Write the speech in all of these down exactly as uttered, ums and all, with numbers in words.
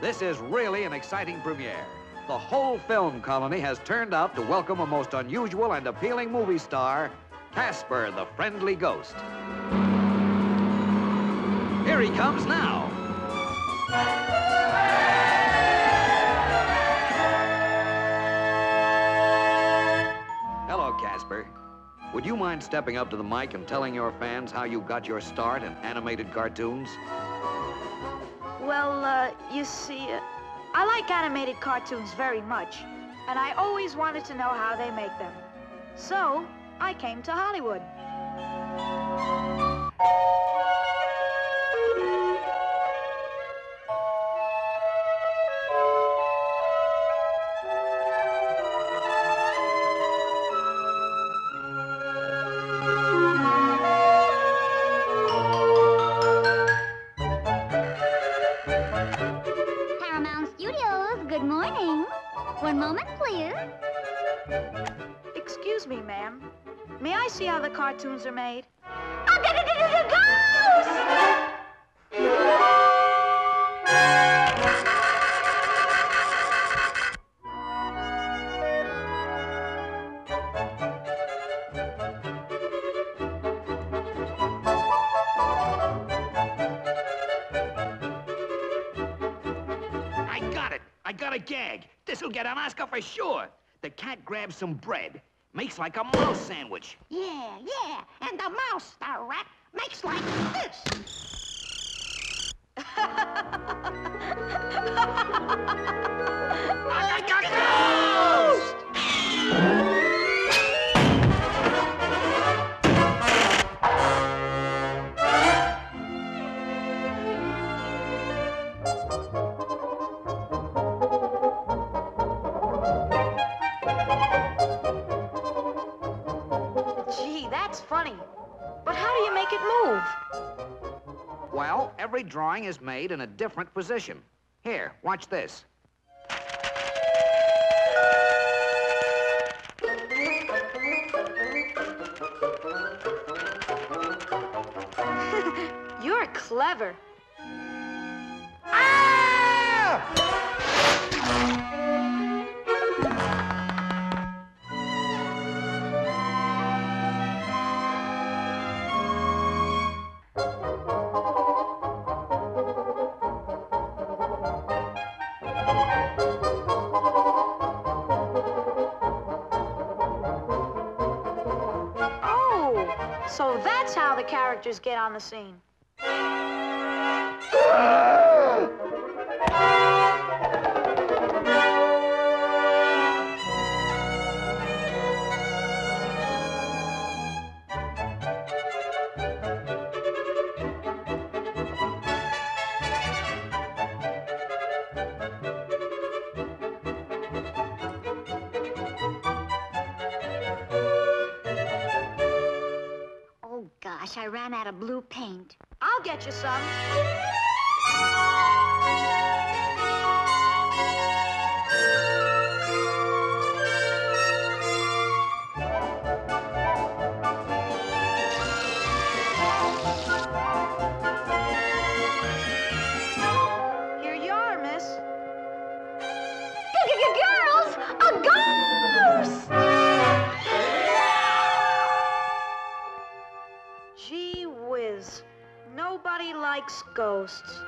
This is really an exciting premiere. The whole film colony has turned out to welcome a most unusual and appealing movie star, Casper the Friendly Ghost. Here he comes now. Hello, Casper. Would you mind stepping up to the mic and telling your fans how you got your start in animated cartoons? Well, uh, you see, uh, I like animated cartoons very much, and I always wanted to know how they make them. So, I came to Hollywood. One moment, please. Excuse me, ma'am. May I see how the cartoons are made? Oh, da, da, da, da, da, ghost! I got it. I got a gag. This'll get an Oscar for sure. The cat grabs some bread, makes like a mouse sandwich. Yeah, yeah, and the mouse, the rat, makes like this. I got a ghost! But how do you make it move? Well, every drawing is made in a different position. Here, watch this. You're clever. Ah! So that's how the characters get on the scene. Gosh, I ran out of blue paint. I'll get you some. Here you are, miss. Girls, a ghost! Nobody likes ghosts.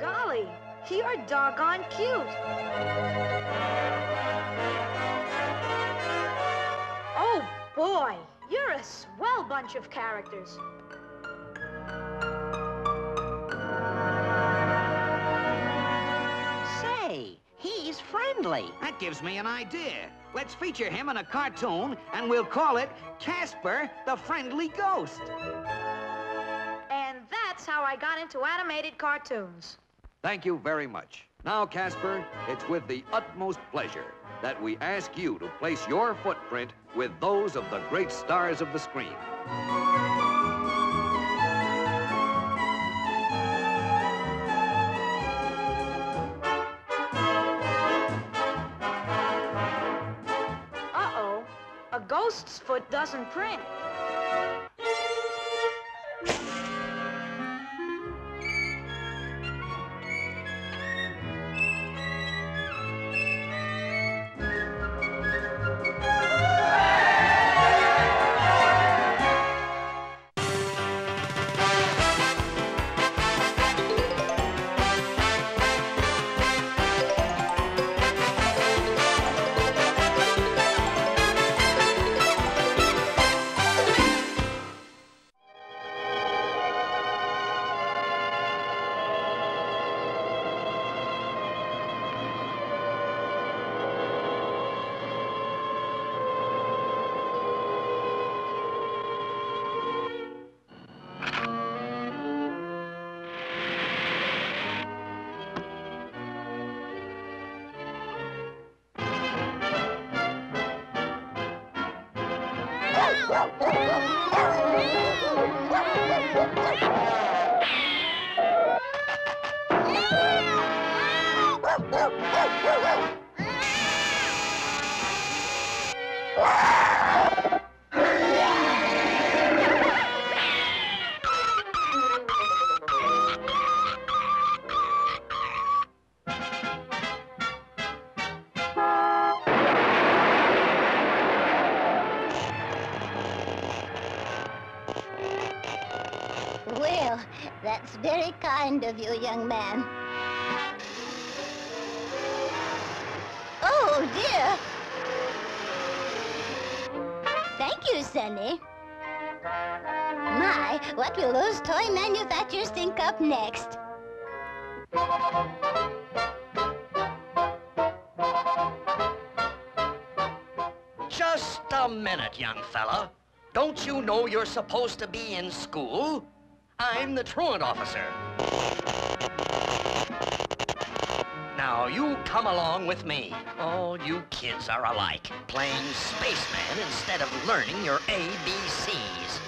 Golly, you're doggone cute. Boy, you're a swell bunch of characters. Say, he's friendly. That gives me an idea. Let's feature him in a cartoon, and we'll call it Casper the Friendly Ghost. And that's how I got into animated cartoons. Thank you very much. Now, Casper, it's with the utmost pleasure that we ask you to place your footprint with those of the great stars of the screen. ghost's foot doesn't print. That's very kind of you, young man. Oh, dear. Thank you, Sunny. My, what will those toy manufacturers think up next? Just a minute, young fella. Don't you know you're supposed to be in school? I'm the truant officer. Now, you come along with me. All you kids are alike, playing spaceman instead of learning your A B Cs.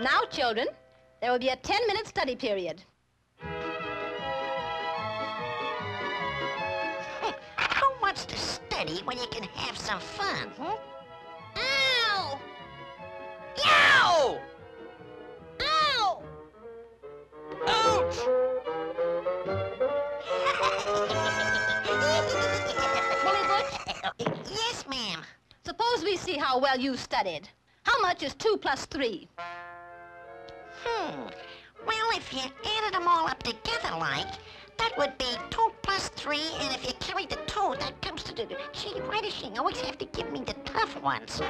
Now, children, there will be a ten-minute study period. Hey, how much to study when you can have some fun, huh? Ow! Ow! Ouch! Yes, ma'am. Suppose we see how well you studied. How much is two plus three? Hmm. Well, if you added them all up together, like, that would be two plus three, and if you carried the two, that comes to the... Gee, why does she always have to give me the tough ones?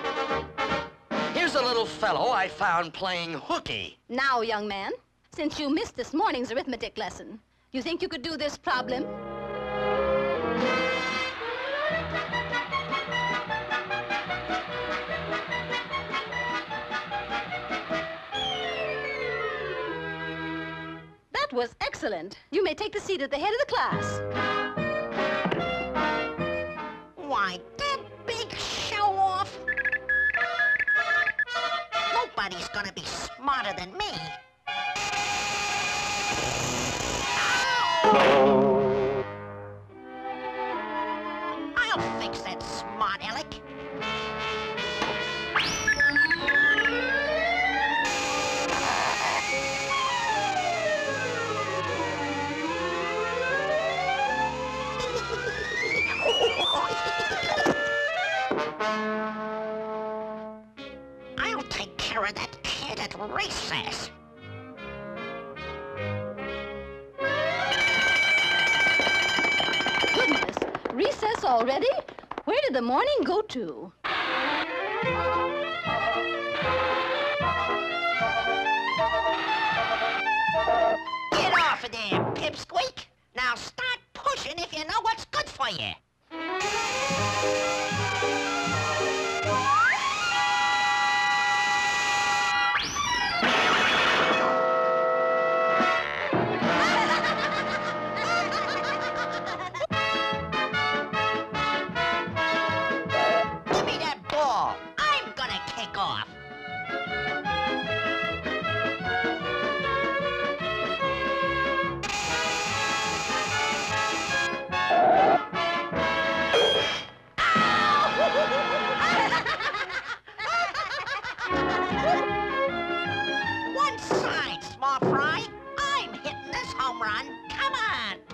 Here's a little fellow I found playing hooky. Now, young man, since you missed this morning's arithmetic lesson, you think you could do this problem? That was excellent. You may take the seat at the head of the class. Why, that big show-off! Nobody's gonna be smarter than me. Ow! I'll fix that, smart Alec. That kid at recess. Goodness, recess already? Where did the morning go to? Get off of there, pipsqueak. Now start pushing if you know what's good for you.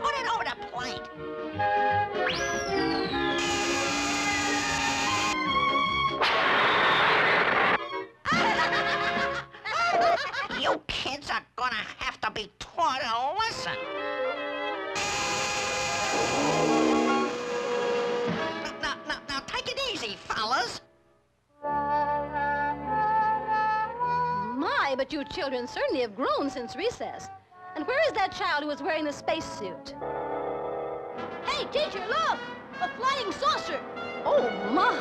put it over the plate. You kids are gonna have to be taught a lesson. Now, now, now, take it easy, fellas. My, but you children certainly have grown since recess. And where is that child who was wearing the spacesuit? Hey, teacher, look! A flying saucer! Oh, my!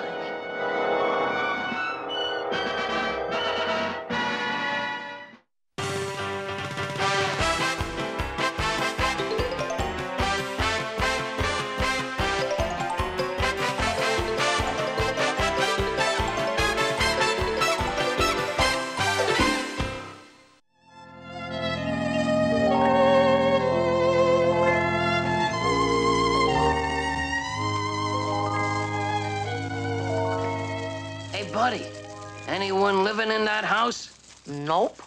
Buddy, anyone living in that house? Nope.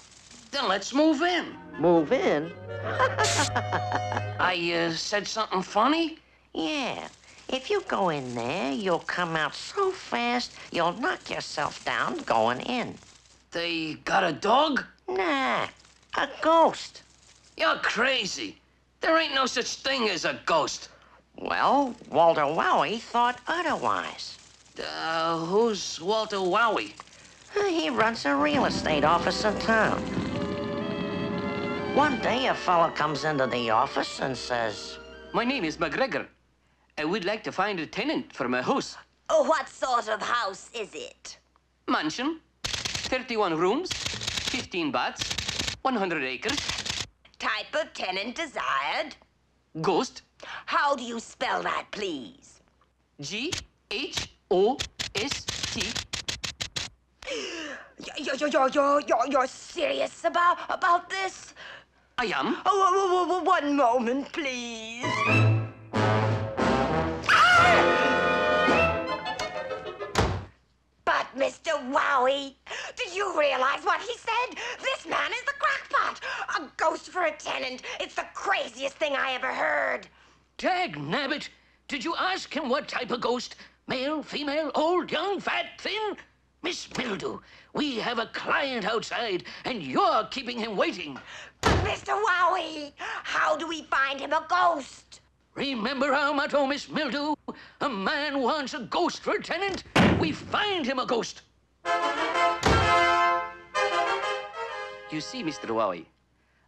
Then let's move in. Move in? I uh, said something funny? Yeah. If you go in there, you'll come out so fast, you'll knock yourself down going in. They got a dog? Nah, a ghost. You're crazy. There ain't no such thing as a ghost. Well, Walter Wowie thought otherwise. Uh, who's Walter Wowie? He runs a real estate office in town. One day, a fella comes into the office and says, "My name is McGregor. I would like to find a tenant for my house." Oh, what sort of house is it? Mansion. thirty-one rooms, fifteen baths, one hundred acres. Type of tenant desired? Ghost. How do you spell that, please? G H O S T. You're, you're, you're, you're, you're serious about, about this? I am. Oh, oh, oh, oh one moment, please. Ah! But, Mister Wowie, did you realize what he said? This man is the crackpot. A ghost for a tenant. It's the craziest thing I ever heard. Dag nabbit, did you ask him what type of ghost? Male, female, old, young, fat, thin? Miss Mildew, we have a client outside, and you're keeping him waiting. But, Mister Wowie, how do we find him a ghost? Remember our motto, Miss Mildew? A man wants a ghost for a tenant. We find him a ghost. You see, Mister Wowie,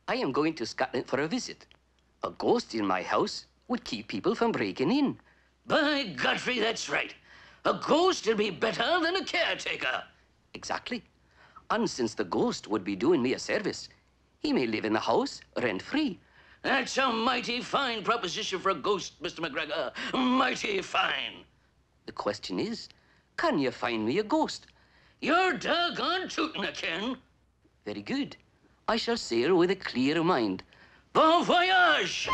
I am going to Scotland for a visit. A ghost in my house would keep people from breaking in. By Godfrey, that's right. A ghost would be better than a caretaker. Exactly. And since the ghost would be doing me a service, he may live in the house rent-free. That's a mighty fine proposition for a ghost, Mister McGregor. Mighty fine. The question is, can you find me a ghost? You're doggone tootin' a kin. Very good. I shall sail with a clear mind. Bon voyage!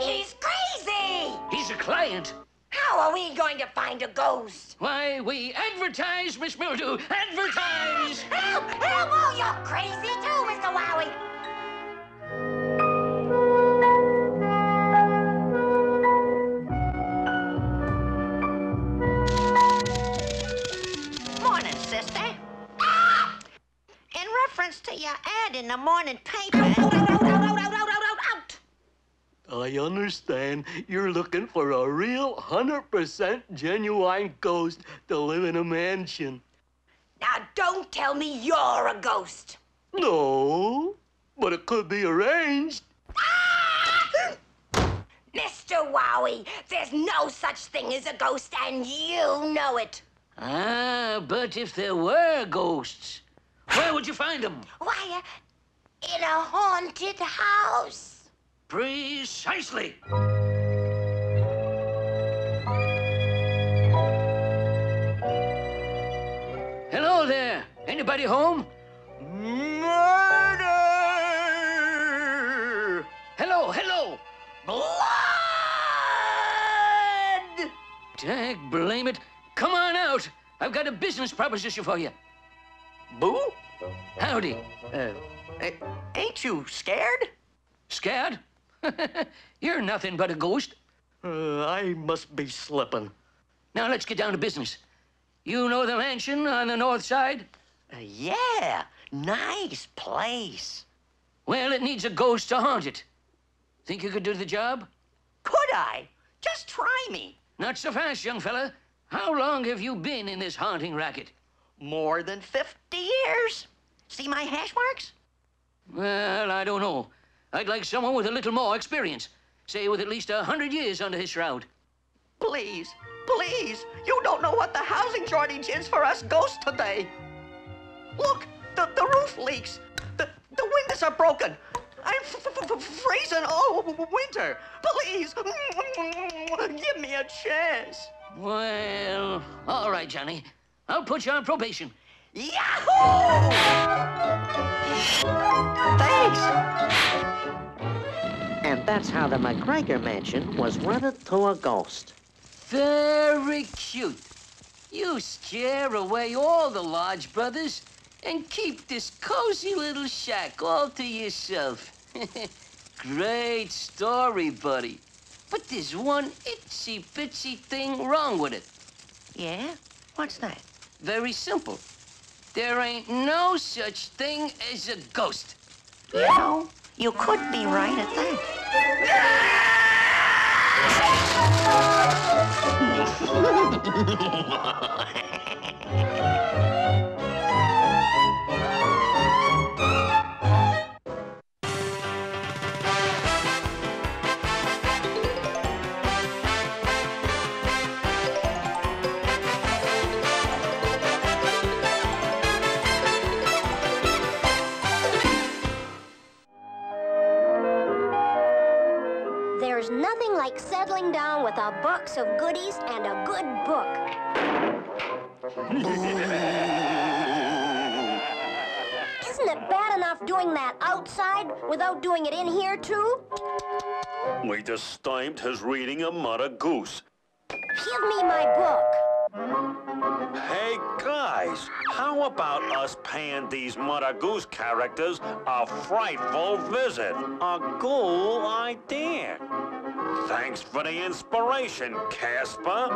He's He's a client. How are we going to find a ghost? Why, we advertise, Miss Mildew. Advertise! Help! Help! Help! Oh, you're crazy too, Mister Wowie. Morning, sister. Ah! In reference to your ad in the morning paper... I understand you're looking for a real one hundred percent genuine ghost to live in a mansion. Now, don't tell me you're a ghost. No, but it could be arranged. Ah! Mister Wowie, there's no such thing as a ghost, and you know it. Ah, but if there were ghosts, where would you find them? Why, uh, in a haunted house. Precisely. Hello there. Anybody home? Murder! Hello, hello. Blood! Dag blame it. Come on out. I've got a business proposition for you. Boo? Howdy. Uh, ain't you scared? Scared? You're nothing but a ghost. Uh, I must be slipping. Now, let's get down to business. You know the mansion on the north side? Uh, yeah, nice place. Well, it needs a ghost to haunt it. Think you could do the job? Could I? Just try me. Not so fast, young fella. How long have you been in this haunting racket? More than fifty years. See my hash marks? Well, I don't know. I'd like someone with a little more experience. Say, with at least a hundred years under his shroud. Please, please, you don't know what the housing shortage is for us ghosts today. Look, the, the roof leaks. The, the windows are broken. I'm f f f freezing all winter. Please, give me a chance. Well, all right, Johnny. I'll put you on probation. Yahoo! Thanks. And that's how the McGregor Mansion was rented to a ghost. Very cute. You scare away all the lodge brothers and keep this cozy little shack all to yourself. Great story, buddy. But there's one itsy-bitsy thing wrong with it. Yeah? What's that? Very simple. There ain't no such thing as a ghost. You know, you could be right at that. There's nothing like settling down with a box of goodies and a good book. Isn't it bad enough doing that outside without doing it in here, too? We just stymied his reading of Mother Goose. Give me my book. Hey, guys, how about us paying these Mother Goose characters a frightful visit? A cool idea. Thanks for the inspiration, Casper.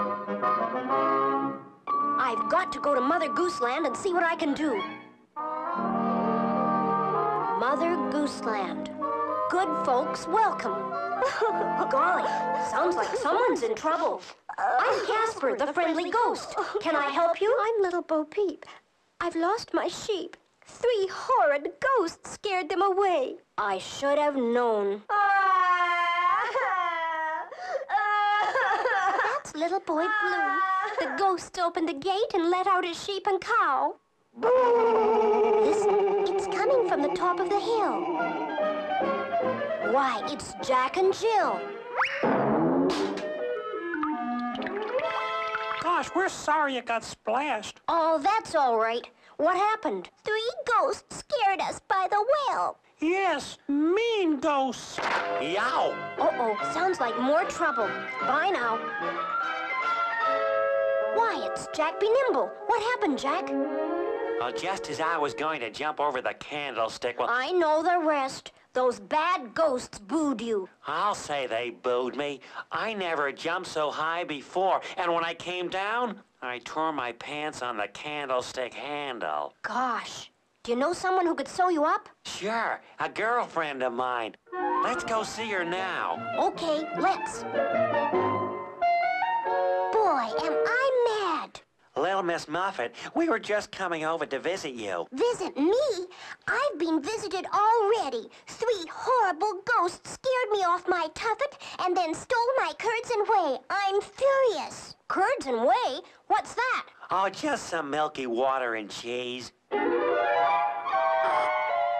I've got to go to Mother Goose Land and see what I can do. Mother Goose Land. Good folks, welcome. Golly, sounds like someone's in trouble. I'm Casper, the Friendly Ghost. Can I help you? I'm Little Bo Peep. I've lost my sheep. Three horrid ghosts scared them away. I should have known. That's Little Boy Blue. The ghost opened the gate and let out his sheep and cow. Listen, it's coming from the top of the hill. Why, it's Jack and Jill. Gosh, we're sorry you got splashed. Oh, that's all right. What happened? Three ghosts scared us by the well. Yes, mean ghosts. Yow. Uh-oh, sounds like more trouble. Bye now. Why, it's Jack Be Nimble. What happened, Jack? Well, just as I was going to jump over the candlestick... Well, I know the rest. Those bad ghosts booed you. I'll say they booed me. I never jumped so high before, and when I came down, I tore my pants on the candlestick handle. Gosh. Do you know someone who could sew you up? Sure. A girlfriend of mine. Let's go see her now. Okay, let's. Boy, am I mad. Little Miss Muffet, we were just coming over to visit you. Visit me? I've been visited already. Three horrible ghosts scared me off my tuffet and then stole my curds and whey. I'm furious. Curds and whey? What's that? Oh, just some milky water and cheese.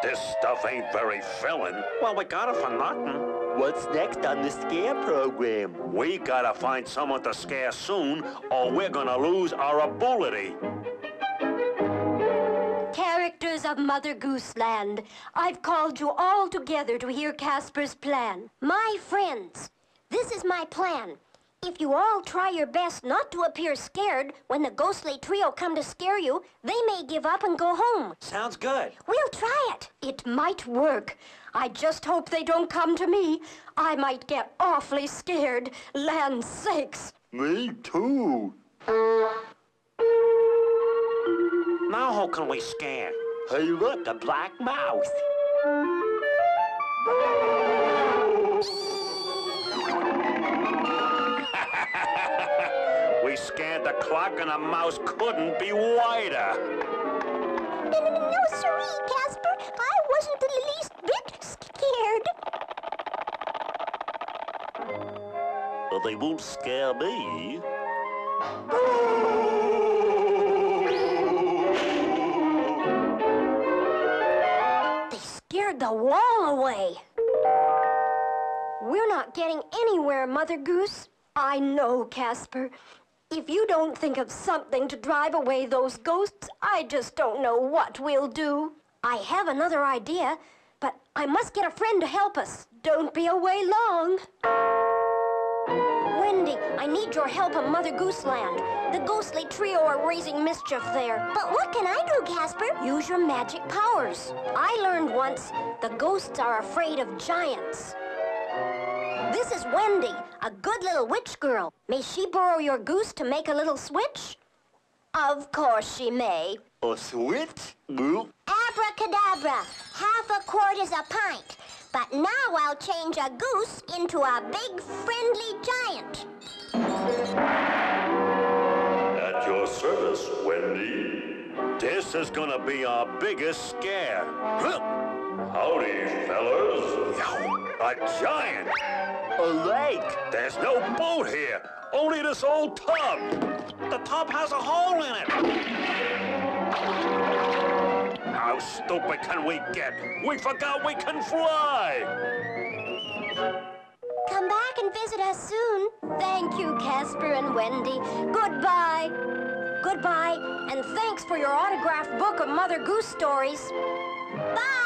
This stuff ain't very filling. Well, we got it for nothing. What's next on the scare program? We gotta find someone to scare soon, or we're gonna lose our ability. Characters of Mother Goose Land, I've called you all together to hear Casper's plan. My friends, this is my plan. If you all try your best not to appear scared, when the ghostly trio come to scare you, they may give up and go home. Sounds good. We'll try it. It might work. I just hope they don't come to me. I might get awfully scared. Land sakes. Me too. Now how can we scare? Hey, look, the black mouse. We scared the clock and a mouse couldn't be wider. No, sorry, Casper. I wasn't the least bit scared. But they won't scare me. They scared the wall away. We're not getting anywhere, Mother Goose. I know, Casper. If you don't think of something to drive away those ghosts, I just don't know what we'll do. I have another idea, but I must get a friend to help us. Don't be away long. Wendy, I need your help on Mother Goose Land. The ghostly trio are raising mischief there. But what can I do, Casper? Use your magic powers. I learned once the ghosts are afraid of giants. This is Wendy, a good little witch girl. May she borrow your goose to make a little switch? Of course she may. A switch? Boo. Abracadabra. Half a quart is a pint. But now I'll change a goose into a big friendly giant. At your service, Wendy. This is gonna be our biggest scare. Howdy, fellas. A giant. A lake. There's no boat here. Only this old tub. The tub has a hole in it. How stupid can we get? We forgot we can fly. Come back and visit us soon. Thank you, Casper and Wendy. Goodbye. Goodbye, and thanks for your autographed book of Mother Goose stories. Bye.